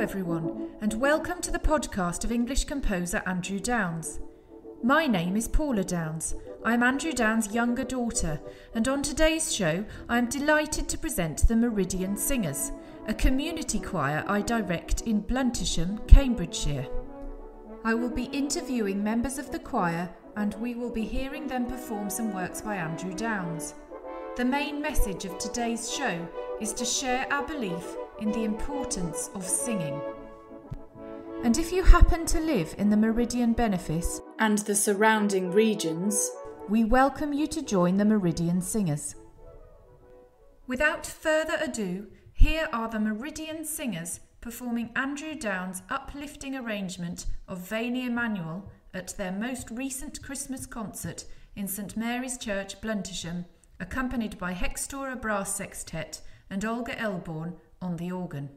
Hello everyone, and welcome to the podcast of English composer Andrew Downes. My name is Paula Downes. I am Andrew Downes' younger daughter, and on today's show I am delighted to present The Meridian Singers, a community choir I direct in Bluntisham, Cambridgeshire. I will be interviewing members of the choir and we will be hearing them perform some works by Andrew Downes. The main message of today's show is to share our belief in the importance of singing. And if you happen to live in the Meridian benefice and the surrounding regions, we welcome you to join the Meridian Singers. Without further ado, here are the Meridian Singers performing Andrew Downes' uplifting arrangement of Veni Emmanuel at their most recent Christmas concert in St Mary's Church, Bluntisham, accompanied by Hextora Brass Sextet and Olga Elborn on the organ.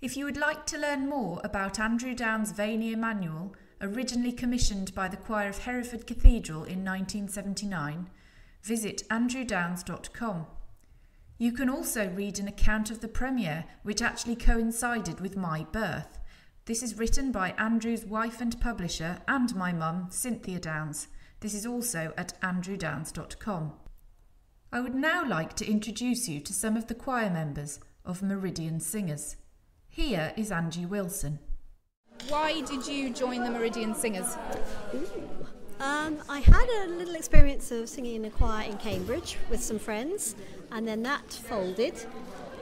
If you would like to learn more about Andrew Downes' Veni Emmanuel, originally commissioned by the choir of Hereford Cathedral in 1979, visit andrewdownes.com. You can also read an account of the premiere, which actually coincided with my birth. This is written by Andrew's wife and publisher and my mum, Cynthia Downes. This is also at andrewdownes.com. I would now like to introduce you to some of the choir members of Meridian Singers. Here is Angie Wilson. Why did you join the Meridian Singers? I had a little experience of singing in a choir in Cambridge with some friends, and then that folded,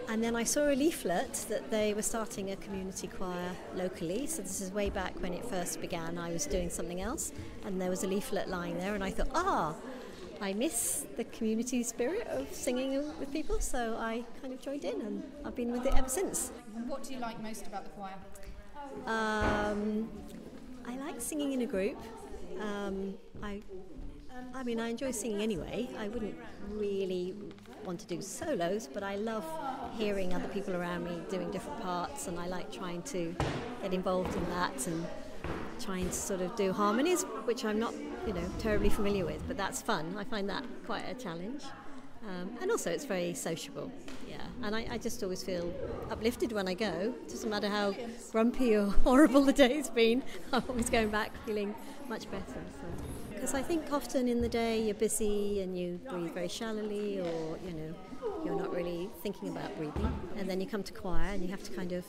and then I saw a leaflet that they were starting a community choir locally. So this is way back when it first began. I was doing something else and there was a leaflet lying there, and I thought, I miss the community spirit of singing with people, so I kind of joined in and I've been with it ever since. And what do you like most about the choir? I like singing in a group. I mean, I enjoy singing anyway. I wouldn't really want to do solos, but I love hearing other people around me doing different parts, and I like trying to get involved in that and trying to sort of do harmonies, which I'm not terribly familiar with, but that's fun. I find that quite a challenge, and also it's very sociable, and I just always feel uplifted when I go. It doesn't matter how grumpy or horrible the day's been, I'm always going back feeling much better, because I think often in the day you're busy and you breathe very shallowly, or you're not really thinking about breathing, and then you come to choir and you have to kind of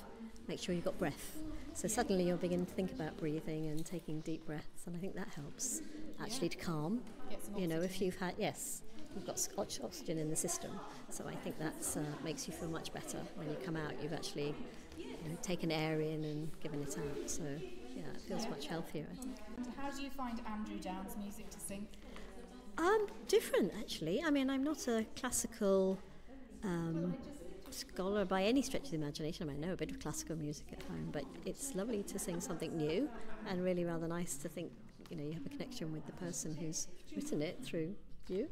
make sure you've got breath. So suddenly you're beginning to think about breathing and taking deep breaths, and I think that helps actually to calm. If you've had, you've got oxygen in the system, so I think that makes you feel much better when you come out. You've actually taken air in and given it out, so it feels much healthier, I think. And how do you find Andrew Downes' music to sing? Different, actually. I mean, I'm not a classical scholar by any stretch of the imagination. I know a bit of classical music at home, but it's lovely to sing something new, and really rather nice to think you have a connection with the person who's written it through you.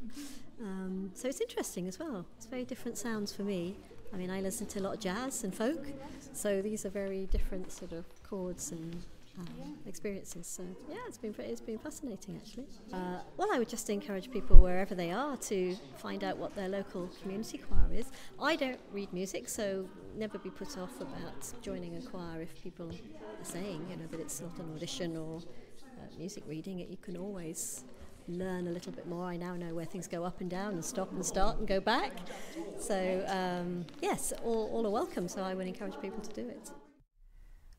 So it's interesting as well. It's very different sounds for me. I mean, I listen to a lot of jazz and folk, so these are very different sort of chords and experiences. So it's been fascinating, actually. Well, I would just encourage people wherever they are to find out what their local community choir is. I don't read music, so never be put off about joining a choir if people are saying that it's not an audition or music reading. You can always learn a little bit more. I now know where things go up and down and stop and start and go back, so yes, all are welcome, so I would encourage people to do it.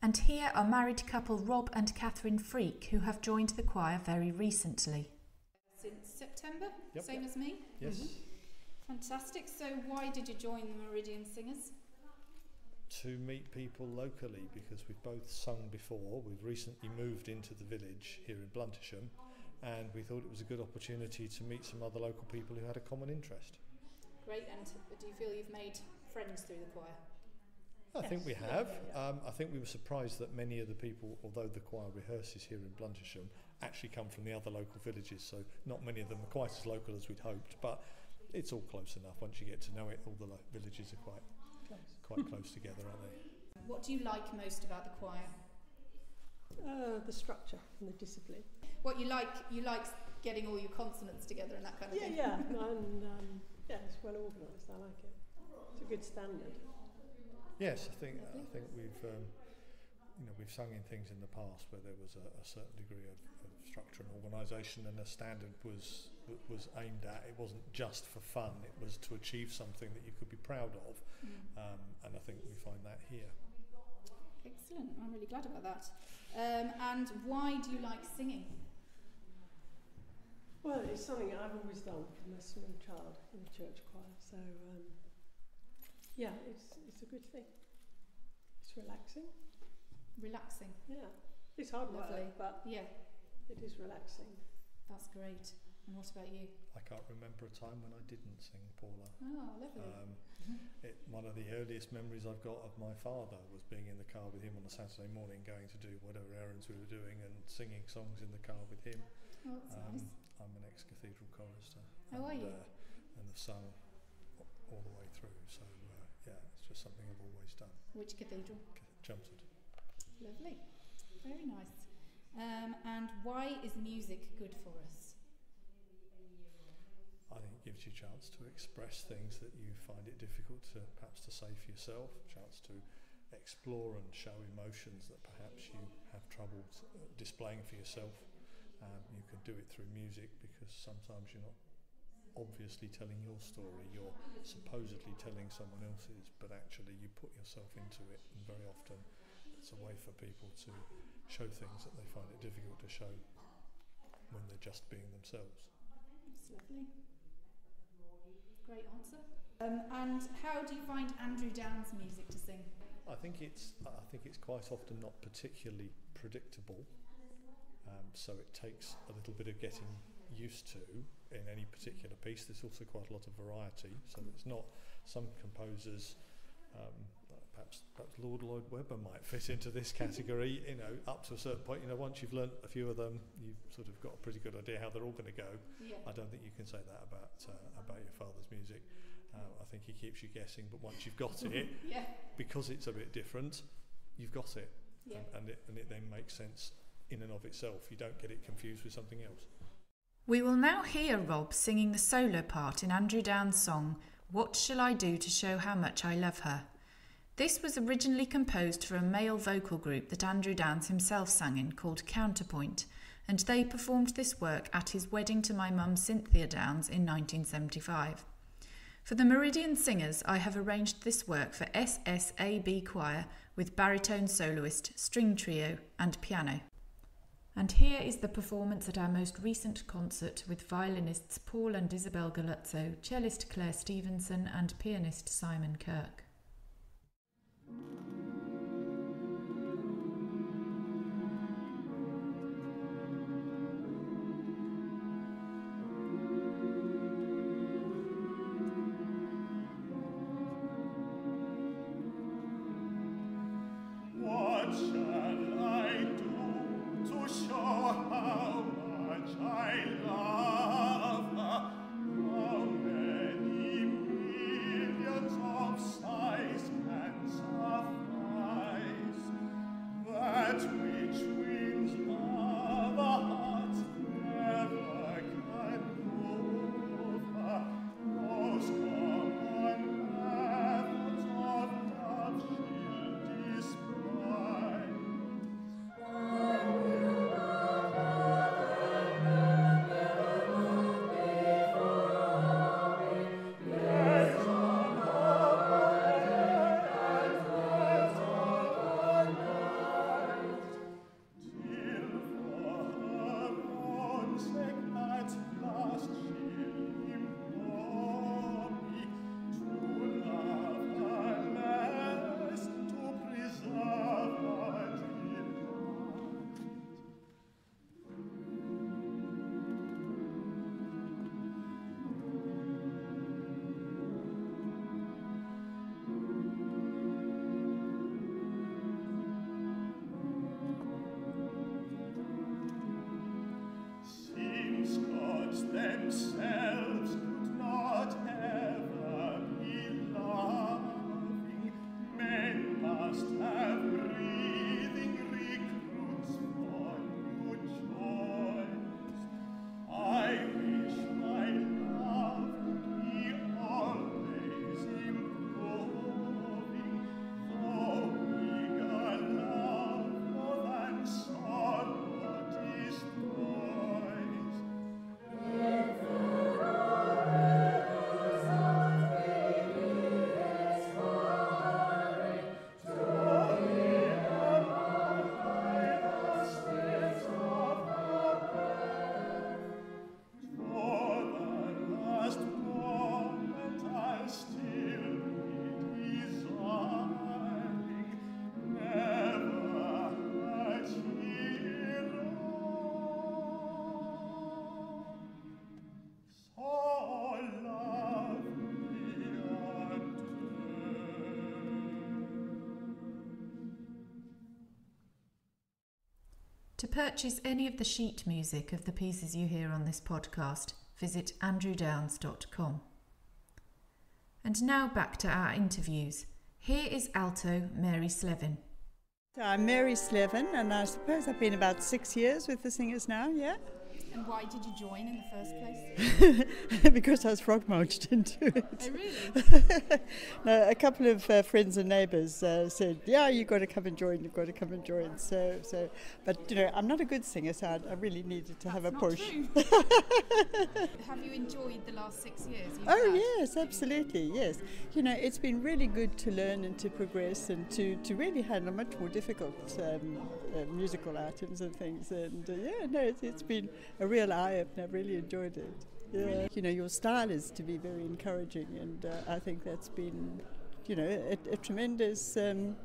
And here are married couple Rob and Catherine Freke, who have joined the choir very recently. Since September, yep. Same as me? Yes. Mm-hmm. Fantastic. So why did you join the Meridian Singers? To meet people locally, because we've both sung before. We've recently moved into the village here in Bluntisham, and we thought it was a good opportunity to meet some other local people who had a common interest. Great. And do you feel you've made friends through the choir? I think we have. I think we were surprised that many of the people, although the choir rehearses here in Bluntisham, actually come from the other local villages, so not many of them are quite as local as we'd hoped, but it's all close enough. Once you get to know it, all the villages are quite close together, aren't they? What do you like most about the choir? The structure and the discipline. What you like getting all your consonants together and that kind of thing? Yeah, and yeah, it's well organised. I like it. It's a good standard. Yes, I think we've we've sung in things in the past where there was a certain degree of structure and organisation, and a standard was aimed at. It wasn't just for fun; it was to achieve something that you could be proud of, and I think we find that here. Excellent! I'm really glad about that. And why do you like singing? Well, it's something I've always done from a small child in the church choir, so. Yeah, it's a good thing. It's relaxing. Relaxing. Yeah. It's hard work, but yeah, it is relaxing. That's great. And what about you? I can't remember a time when I didn't sing, Paula. Oh, lovely. One of the earliest memories I've got of my father was being in the car with him on a Saturday morning, going to do whatever errands we were doing and singing songs in the car with him. Oh, that's nice. I'm an ex-cathedral chorister. How are you? And I've sung all the way through, so... Yeah, it's just something I've always done. Which cathedral? Chelmsford. Lovely. Very nice. And why is music good for us? I think it gives you a chance to express things that you find it difficult to perhaps to say for yourself, a chance to explore and show emotions that perhaps you have trouble displaying for yourself. You can do it through music, because sometimes you're not obviously telling your story, you're supposedly telling someone else's, but actually you put yourself into it, and very often it's a way for people to show things that they find it difficult to show when they're just being themselves. That's lovely. Great answer. And how do you find Andrew Downes' music to sing? I think it's quite often not particularly predictable, so it takes a little bit of getting used to in any particular piece. There's also quite a lot of variety, so it's not some composers, perhaps Lord Lloyd Webber might fit into this category, up to a certain point. Once you've learnt a few of them, you've sort of got a pretty good idea how they're all going to go. Yeah. I don't think you can say that about your father's music. I think he keeps you guessing, but once you've got it, yeah. Because it's a bit different, you've got it. Yeah. And it then makes sense in and of itself. You don't get it confused with something else. We will now hear Rob singing the solo part in Andrew Downes' song, What Shall I Do to Show How Much I Love Her? This was originally composed for a male vocal group that Andrew Downes himself sang in, called Counterpoint, and they performed this work at his wedding to my mum Cynthia Downes in 1975. For the Meridian Singers, I have arranged this work for SSAB choir with baritone soloist, string trio and piano. And here is the performance at our most recent concert with violinists Paul and Isabel Galuzzo, cellist Claire Stevenson and pianist Simon Kirk. Love, how many millions of stars. themselves could not ever be loving. Men must have breathing recruits for new joys. I wish my love would be always improving, though eager love of unsorrow destroys. To purchase any of the sheet music of the pieces you hear on this podcast, visit andrewdownes.com. And now back to our interviews. Here is alto Mary Slevin. I'm Mary Slevin, and I suppose I've been about 6 years with the Singers now, yeah? And why did you join in the first place? Because I was frog-marched into it. Oh, really? No, a couple of friends and neighbours said, yeah, you've got to come and join. So, but, you know, I'm not a good singer, so I really needed to have a push. That's not true. Have you enjoyed the last 6 years? Yes, absolutely, yes. You know, it's been really good to learn and to progress and to really handle much more difficult musical items and things. And, it's been a real eye-opener. I've really enjoyed it. Yeah. Really? You know, your style is to be very encouraging, and I think that's been, you know, a tremendous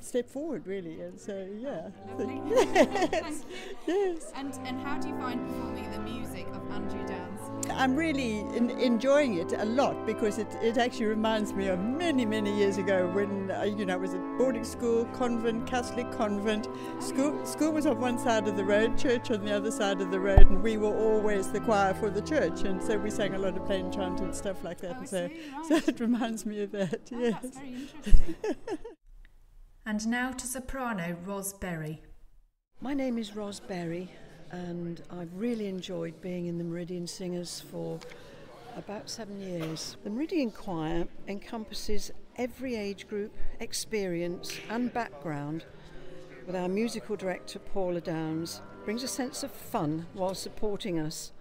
step forward, really. And so, yeah. Lovely. Yes. Thank you. Yes. And how do you find performing the music of Andrew Downes? I'm really enjoying it a lot, because it actually reminds me of many, many years ago when, I was at boarding school, convent, Catholic convent. School was on one side of the road, church on the other side of the road, and we were always the choir for the church, and so we sang a lot of plain chant and stuff like that. So it reminds me of that, yes. That's very interesting. And now to soprano Ros Berry. My name is Ros Berry, and I've really enjoyed being in the Meridian Singers for about 7 years. The Meridian Choir encompasses every age group, experience and background, with our musical director Paula Downes brings a sense of fun while supporting us.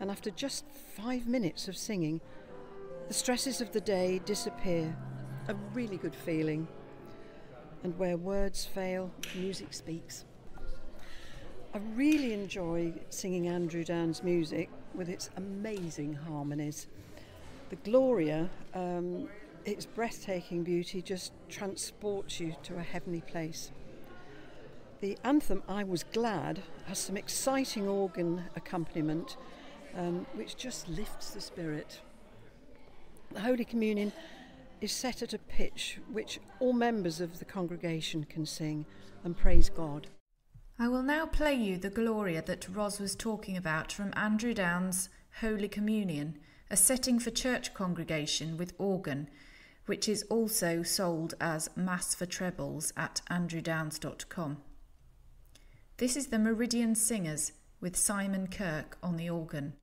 And after just 5 minutes of singing, the stresses of the day disappear. A really good feeling. And where words fail, music speaks. I really enjoy singing Andrew Downes' music with its amazing harmonies. The Gloria, its breathtaking beauty just transports you to a heavenly place. The anthem, I Was Glad, has some exciting organ accompaniment which just lifts the spirit. The Holy Communion is set at a pitch which all members of the congregation can sing and praise God. I will now play you the Gloria that Ros was talking about from Andrew Downes' Holy Communion, a setting for church congregation with organ, which is also sold as Mass for Trebles at andrewdownes.com. This is the Meridian Singers with Simon Kirk on the organ.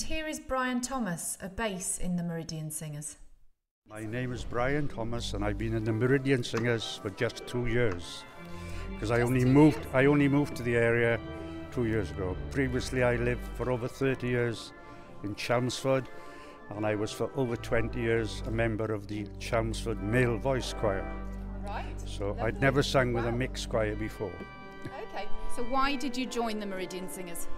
And here is Brian Thomas, a bass in the Meridian Singers. My name is Brian Thomas and I've been in the Meridian Singers for just 2 years. Because I only moved to the area 2 years ago. Previously I lived for over 30 years in Chelmsford, and I was for over 20 years a member of the Chelmsford Male Voice Choir. Right. So lovely. I'd never sung with a mixed choir before. Okay, so why did you join the Meridian Singers?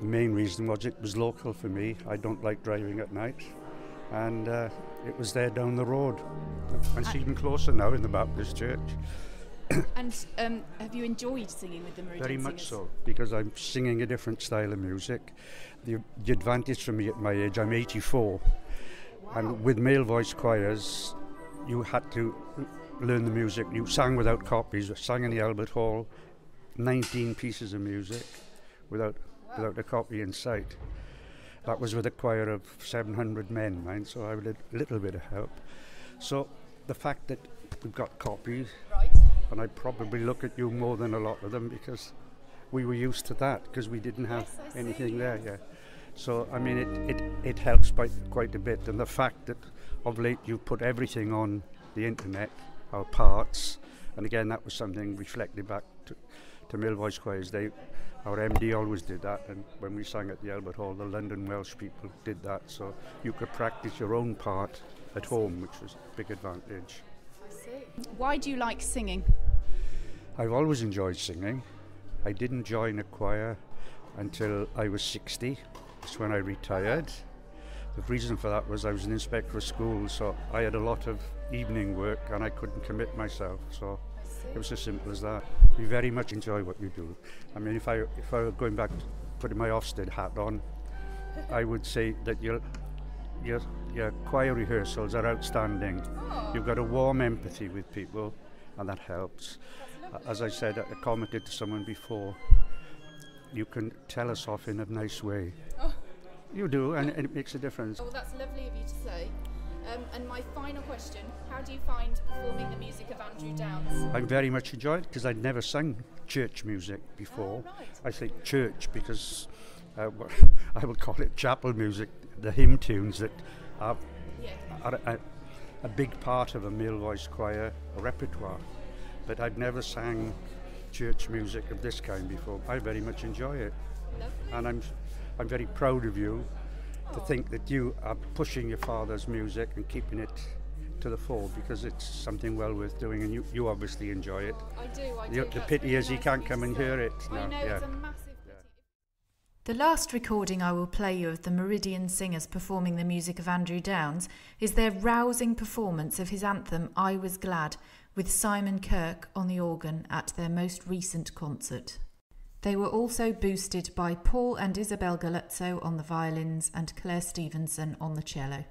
The main reason was it was local for me. I don't like driving at night, and it was there down the road. It's even closer now in the Baptist Church. And have you enjoyed singing with the Meridian Singers? Very much so, because I'm singing a different style of music. The advantage for me at my age, I'm 84, wow. And with male voice choirs, you had to learn the music. You sang without copies, sang in the Albert Hall, 19 pieces of music without a copy in sight. That was with a choir of 700 men, mind, so I had a little bit of help. So the fact that we've got copies, right. And I probably look at you more than a lot of them because we were used to that because we didn't have anything there. Yeah. So, I mean, it helps by quite a bit. And the fact that of late you've put everything on the internet, our parts, and again, that was something reflected back to male voice choirs. Our MD always did that, and when we sang at the Albert Hall, the London Welsh people did that. So you could practice your own part at home, which was a big advantage. Why do you like singing? I've always enjoyed singing. I didn't join a choir until I was 60. That's when I retired. The reason for that was I was an inspector of school, so I had a lot of evening work and I couldn't commit myself, so it was as simple as that. We very much enjoy what we do. I mean, if I were going back to putting my Ofsted hat on, I would say that your choir rehearsals are outstanding. Oh. You've got a warm empathy with people, and that helps. As I said, I commented to someone before, you can tell us off in a nice way. Oh. You do, and it makes a difference. Oh, well, that's lovely of you to say. And my final question, how do you find performing the music of Andrew Downes? I very much enjoyed it because I'd never sung church music before. Oh, right. I say church because I would call it chapel music, the hymn tunes that are a big part of a male voice choir repertoire. But I've never sang church music of this kind before. I very much enjoy it. Lovely. And I'm very proud of you to think that you are pushing your father's music and keeping it to the fore, because it's something well worth doing, and you obviously enjoy it. I do, I do. The pity is he can't come and hear it. No, I know, yeah. It's a massive pity. The last recording I will play you of the Meridian Singers performing the music of Andrew Downes is their rousing performance of his anthem I Was Glad, with Simon Kirk on the organ at their most recent concert. They were also boosted by Paul and Isabel Galuzzo on the violins and Claire Stevenson on the cello.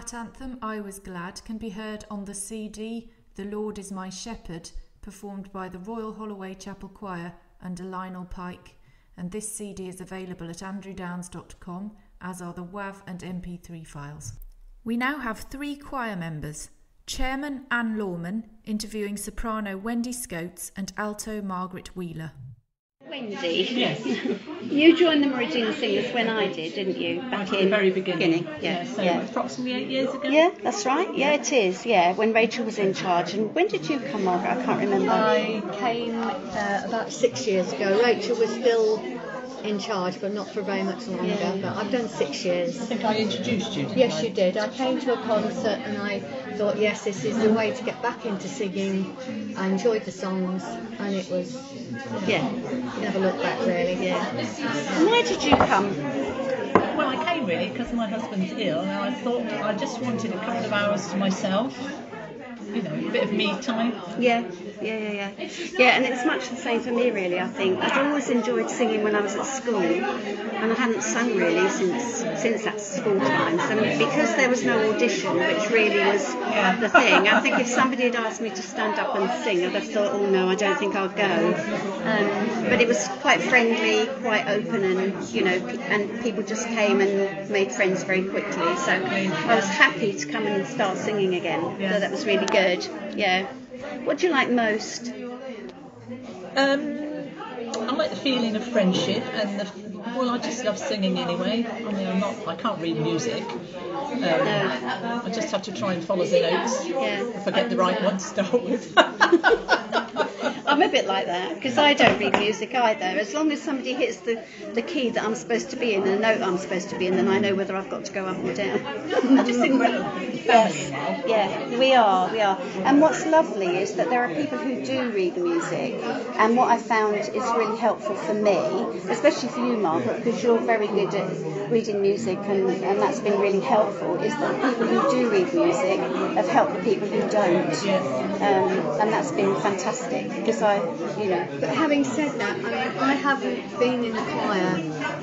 that anthem, I Was Glad, can be heard on the CD, The Lord Is My Shepherd, performed by the Royal Holloway Chapel Choir under Lionel Pike, and this CD is available at andrewdownes.com, as are the WAV and MP3 files. We now have three choir members, Chairman Anne Lawman interviewing soprano Wendy Scotes and alto Margaret Wheeler. Wendy, yes. You joined the Meridian Singers when I did, didn't you? Back in the very beginning. Yeah, so approximately 8 years ago. Yeah, that's right. Yeah, it is. Yeah, when Rachel was in charge. And when did you come, Margaret? I can't remember. I came about 6 years ago. Rachel was still in charge, but not for very much longer. Yeah. But I've done 6 years. I think I introduced you. Yes, you did. I came to a concert and I thought, yes, this is the way to get back into singing. I enjoyed the songs, and it was, never looked back really. Yeah. And where did you come? Well, I came really because my husband's ill, and I thought I just wanted a couple of hours to myself. You know, a bit of me time. Yeah, and it's much the same for me really, I think. I'd always enjoyed singing when I was at school, and I hadn't sung really since that school time. So because there was no audition, which really was the thing, I think if somebody had asked me to stand up and sing, I'd have thought, oh no, I don't think I'll go. But it was quite friendly, quite open, and you know, and people just came and made friends very quickly. So I was happy to come and start singing again. So that was really good. Yeah. What do you like most? I like the feeling of friendship and I just love singing anyway. I mean, I can't read music. No. I just have to try and follow the notes. Yeah. If I get the right one to start with. I'm a bit like that because I don't read music either. As long as somebody hits the key that I'm supposed to be in and the note I'm supposed to be in, then I know whether I've got to go up or down. I just think we're family now. Yeah, we are. And what's lovely is that there are people who do read the music, and what I found is really helpful for me, especially for you, Margaret, because you're very good at reading music, and that's been really helpful, is that the people who do read music have helped the people who don't. And that's been fantastic. But having said that, I mean, I haven't been in a choir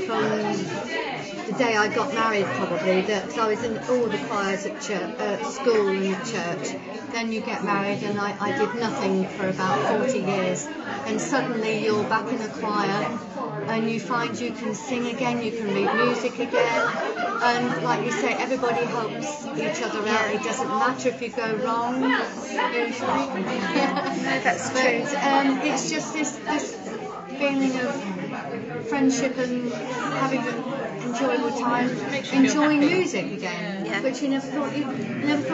from the day I got married, probably, because I was in all the choirs at church, school and at church. Then you get married, and I did nothing for about 40 years, and suddenly you're back in a choir, and you find you can sing again, you can read music again, and like you say, everybody helps each other out. It doesn't matter if you go wrong, usually. That's true. It's just this feeling of friendship and having an enjoyable time, enjoying music again, which you never thought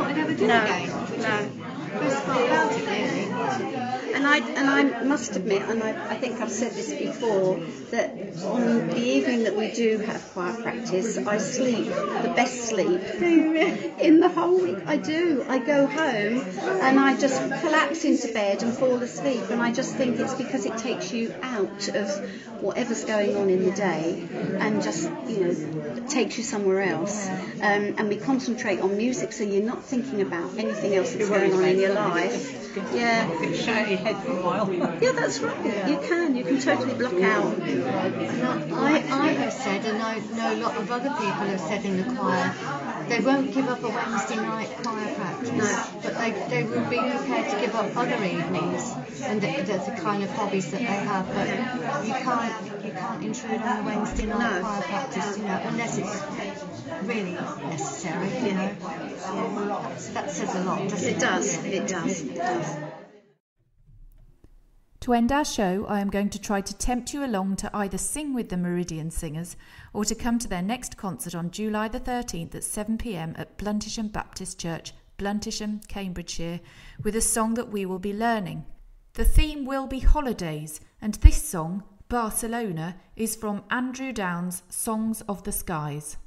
I'd ever do again. Best part about it, really. And I must admit, and I think I've said this before, that on the evening that we do have choir practice, I sleep the best sleep in the whole week. I do. I go home and I just collapse into bed and fall asleep, and I just think it's because it takes you out of whatever's going on in the day and just, takes you somewhere else. And we concentrate on music, so you're not thinking about anything else that's going on in your life. Yeah. Head for a while. Yeah, that's right. Yeah. You can totally block out. I have said, and I know a lot of other people have said in the choir, they won't give up a Wednesday night choir practice, but they will be prepared to give up other evenings, and that's the kind of hobbies that they have. But you can't intrude on the Wednesday night choir practice, unless it's really necessary. That says a lot, doesn't it? It does. To end our show, I am going to try to tempt you along to either sing with the Meridian Singers or to come to their next concert on July the 13th at 7 p.m. at Bluntisham Baptist Church, Bluntisham, Cambridgeshire, with a song that we will be learning. The theme will be holidays, and this song, Barcelona, is from Andrew Downes' Songs of the Skies.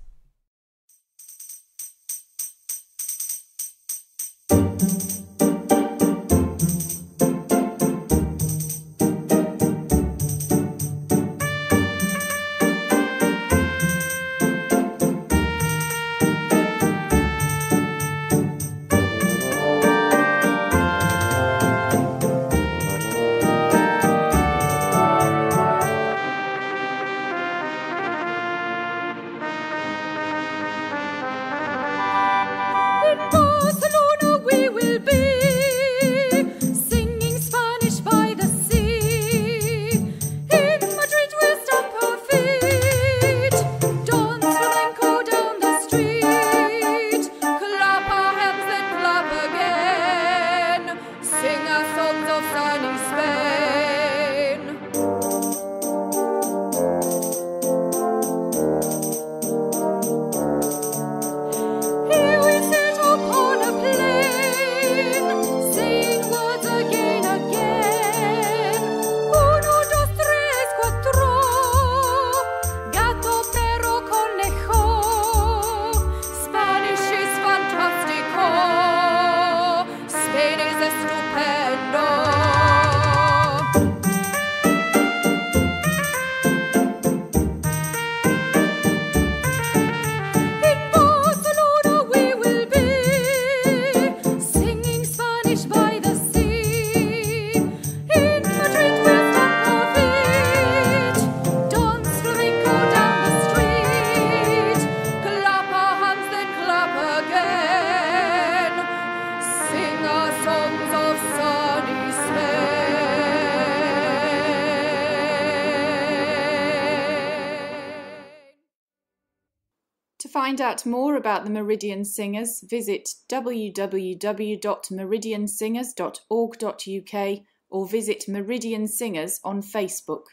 To find out more about the Meridian Singers, visit www.meridiansingers.org.uk or visit Meridian Singers on Facebook.